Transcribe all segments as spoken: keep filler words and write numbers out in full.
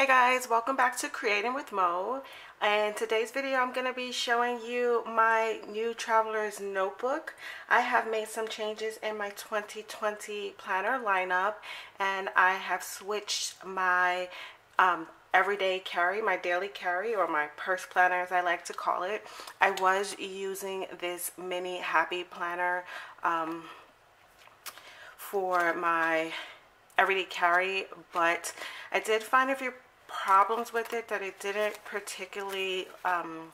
Hey guys, welcome back to Creating with Mo, and today's video I'm going to be showing you my new Traveler's notebook. I have made some changes in my twenty twenty planner lineup, and I have switched my um, everyday carry, my daily carry, or my purse planner as I like to call it. I was using this mini happy planner um, for my everyday carry, but I did find a few problems with it that I didn't particularly um,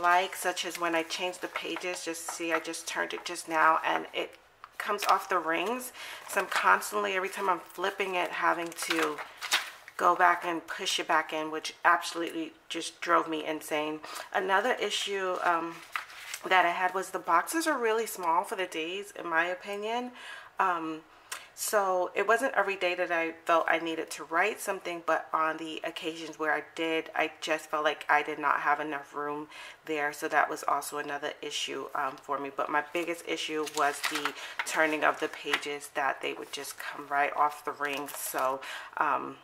like, such as when I changed the pages. Just see, I just turned it just now and it comes off the rings, so I'm constantly, every time I'm flipping it, having to go back and push it back in, which absolutely just drove me insane. Another issue um, that I had was the boxes are really small for the days, in my opinion. um, So it wasn't every day that I felt I needed to write something, but on the occasions where I did, I just felt like I did not have enough room there. So that was also another issue um, for me. But my biggest issue was the turning of the pages, that they would just come right off the ring. So um,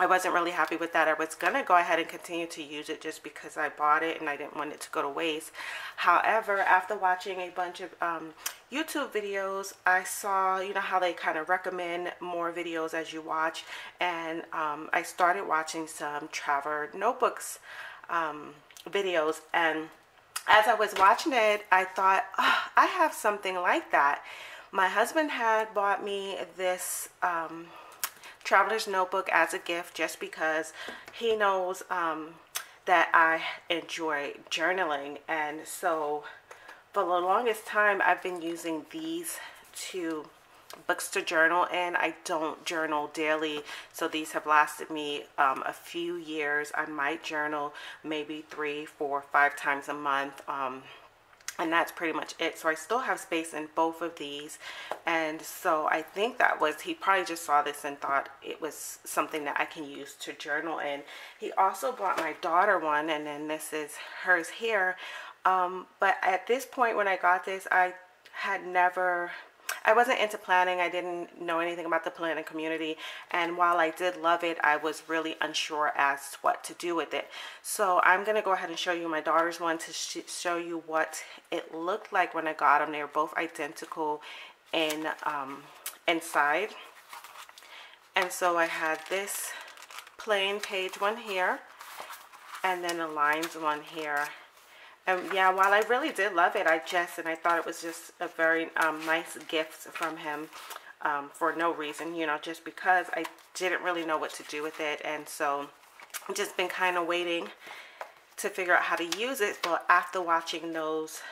I wasn't really happy with that. I was going to go ahead and continue to use it just because I bought it and I didn't want it to go to waste. However, after watching a bunch of um, YouTube videos, I saw, you know, how they kind of recommend more videos as you watch. And um, I started watching some Traveler's Notebooks um, videos. And as I was watching it, I thought, oh, I have something like that. My husband had bought me this Um, Traveler's notebook as a gift, just because he knows um, that I enjoy journaling. And so for the longest time I've been using these two books to journal, and I don't journal daily, so these have lasted me um, a few years. I might journal maybe three four five times a month, um, and that's pretty much it. So I still have space in both of these. And so I think that was, he probably just saw this and thought it was something that I can use to journal in. He also bought my daughter one, and then this is hers here. Um, but at this point when I got this, I had never, I wasn't into planning. I didn't know anything about the planning community. And while I did love it, I was really unsure as to what to do with it. So I'm going to go ahead and show you my daughter's one to sh show you what it looked like when I got them. They were both identical in, um, inside. And so I had this plain page one here, and then a lined one here. And yeah, while I really did love it, I just, and I thought it was just a very um, nice gift from him um, for no reason, you know, just because I didn't really know what to do with it. And so I've just been kind of waiting to figure out how to use it. But after watching those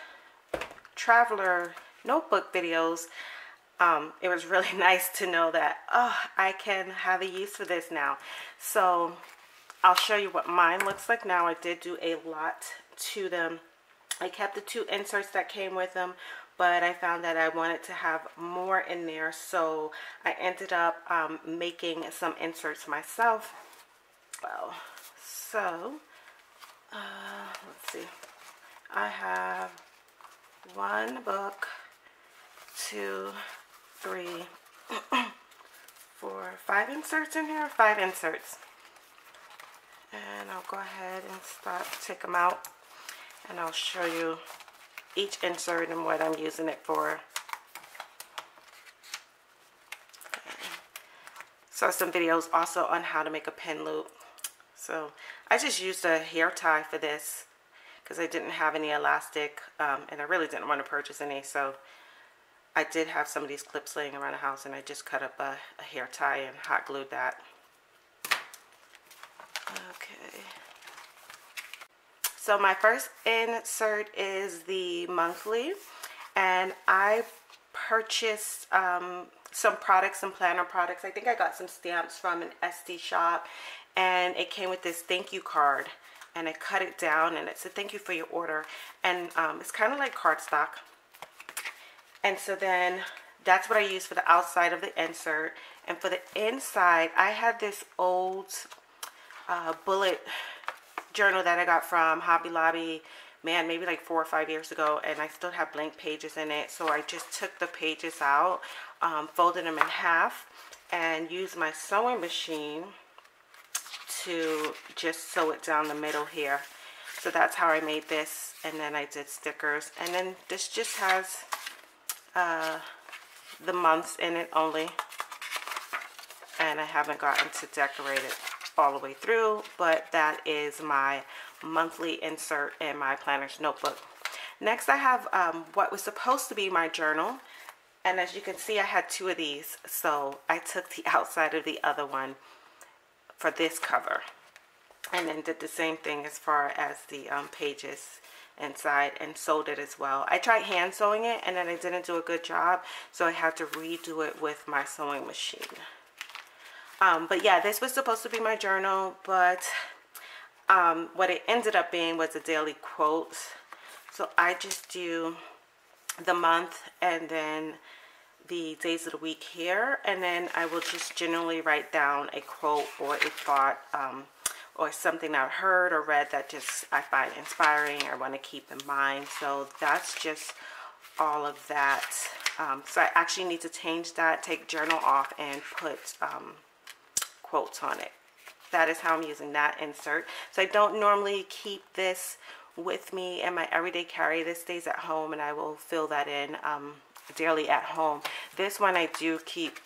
Traveler notebook videos, um, it was really nice to know that, oh, I can have a use for this now. So I'll show you what mine looks like now. I did do a lot to them. I kept the two inserts that came with them, but I found that I wanted to have more in there, so I ended up um, making some inserts myself. Well, so uh, let's see, I have one book, two, three, four, five inserts in here, five inserts. And I'll go ahead and start, take them out, and I'll show you each insert and what I'm using it for. Okay. Saw some videos also on how to make a pin loop. So I just used a hair tie for this because I didn't have any elastic, um, and I really didn't want to purchase any. So I did have some of these clips laying around the house, and I just cut up a, a hair tie and hot glued that. Okay. So my first insert is the monthly, and I purchased um, some products, some planner products. I think I got some stamps from an Etsy shop, and it came with this thank you card, and I cut it down, and it said thank you for your order, and um, it's kind of like cardstock. And so then that's what I used for the outside of the insert. And for the inside, I had this old uh, bullet journal that I got from Hobby Lobby, man, maybe like four or five years ago, and I still have blank pages in it. So I just took the pages out, um, folded them in half, and used my sewing machine to just sew it down the middle here. So that's how I made this, and then I did stickers, and then this just has uh, the months in it only, and I haven't gotten to decorate it all the way through, but that is my monthly insert in my planner's notebook. Next I have um, what was supposed to be my journal, and as you can see I had two of these, so I took the outside of the other one for this cover, and then did the same thing as far as the um, pages inside, and sewed it as well. I tried hand sewing it and then I didn't do a good job, so I had to redo it with my sewing machine. Um, but yeah, this was supposed to be my journal, but um, what it ended up being was a daily quote. So I just do the month and then the days of the week here, and then I will just generally write down a quote or a thought, um, or something I've heard or read that just I find inspiring or want to keep in mind. So that's just all of that. Um, so I actually need to change that, take journal off and put um, quotes on it. That is how I'm using that insert. So I don't normally keep this with me in my everyday carry. This stays at home and I will fill that in um, daily at home. This one I do keep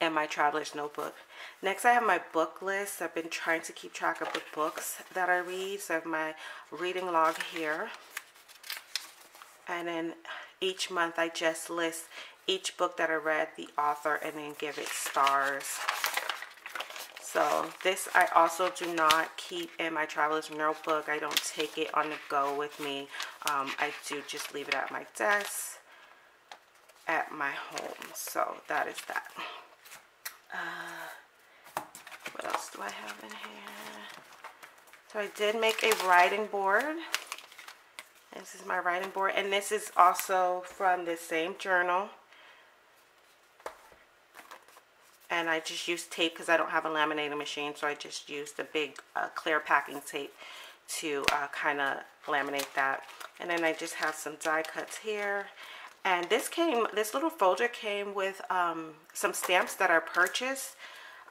in my traveler's notebook. Next I have my book list. I've been trying to keep track of the books that I read. So I have my reading log here, and then each month I just list each book that I read, the author, and then give it stars. So this I also do not keep in my traveler's notebook. I don't take it on the go with me. Um, I do just leave it at my desk at my home. So that is that. Uh, what else do I have in here? So I did make a writing board. This is my writing board, and this is also from the same journal. And I just use tape because I don't have a laminating machine, so I just use the big uh, clear packing tape to uh, kind of laminate that. And then I just have some die cuts here. And this came, this little folder came with um, some stamps that I purchased,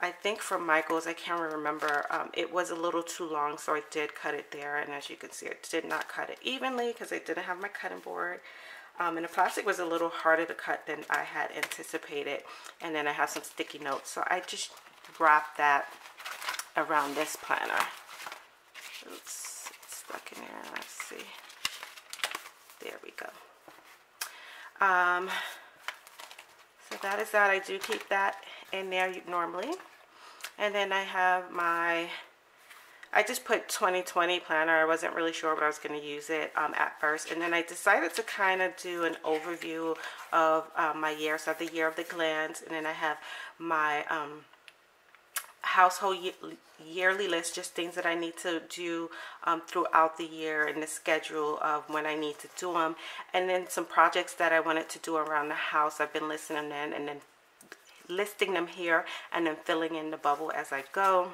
I think from Michaels. I can't remember. Um, it was a little too long, so I did cut it there. And as you can see, I did not cut it evenly because I didn't have my cutting board. Um, and the plastic was a little harder to cut than I had anticipated. And then I have some sticky notes. So I just wrapped that around this planner. Oops, it's stuck in there. Let's see. There we go. Um, so that is that. I do keep that in there normally. And then I have my... I just put twenty twenty planner. I wasn't really sure what I was going to use it um, at first. And then I decided to kind of do an overview of uh, my year. So I have the year of the glands. And then I have my um, household ye yearly list, just things that I need to do um, throughout the year, and the schedule of when I need to do them. And then some projects that I wanted to do around the house. I've been listing them in and then listing them here and then filling in the bubble as I go.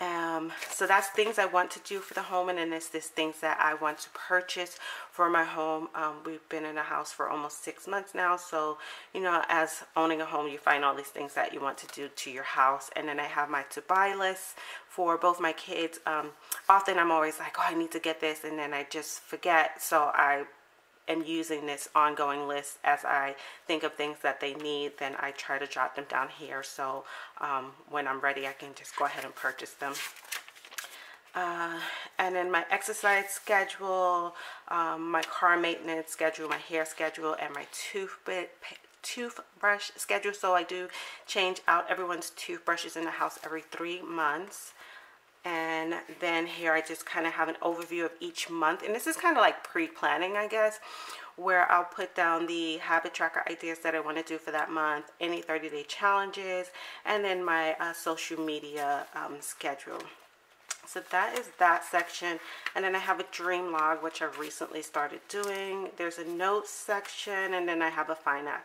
Um, so that's things I want to do for the home, and then it's this things that I want to purchase for my home. Um, we've been in a house for almost six months now, so you know, as owning a home, you find all these things that you want to do to your house. And then I have my to buy list for both my kids. Um, often I'm always like, oh, I need to get this, and then I just forget. So I am using this ongoing list as I think of things that they need, then I try to jot them down here, so um, when I'm ready I can just go ahead and purchase them. Uh, and then my exercise schedule, um, my car maintenance schedule, my hair schedule, and my toothpick toothbrush schedule. So I do change out everyone's toothbrushes in the house every three months. And then here I just kind of have an overview of each month, and this is kind of like pre-planning, I guess, where I'll put down the habit tracker ideas that I want to do for that month, any thirty day challenges, and then my uh, social media um, schedule. So that is that section. And then I have a dream log, which I've recently started doing. There's a notes section, and then I have a finance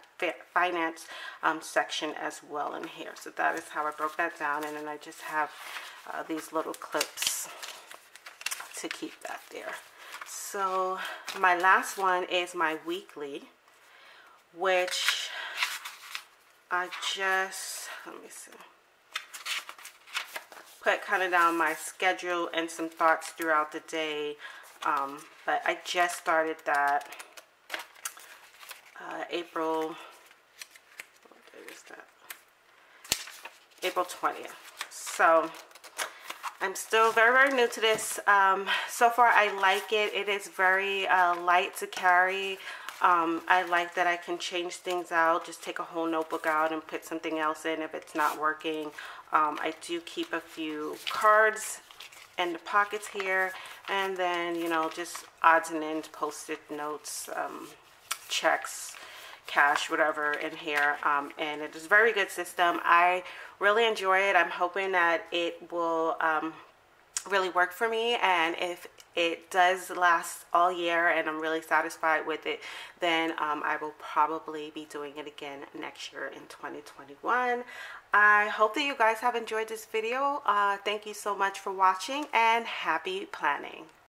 finance um, section as well in here. So that is how I broke that down, and then I just have Uh, these little clips to keep that there. So my last one is my weekly, which I just, let me see, put kind of down my schedule and some thoughts throughout the day. Um, but I just started that uh, April, what day is that? April twentieth. So I'm still very, very new to this. Um, so far, I like it. It is very uh, light to carry. Um, I like that I can change things out, just take a whole notebook out and put something else in if it's not working. Um, I do keep a few cards and the pockets here, and then, you know, just odds and ends, post-it notes, um, checks, cash, whatever in here. Um, and it is a very good system. I really enjoy it. I'm hoping that it will um, really work for me, and if it does last all year and I'm really satisfied with it, then um, I will probably be doing it again next year in twenty twenty-one. I hope that you guys have enjoyed this video. Uh, thank you so much for watching, and happy planning.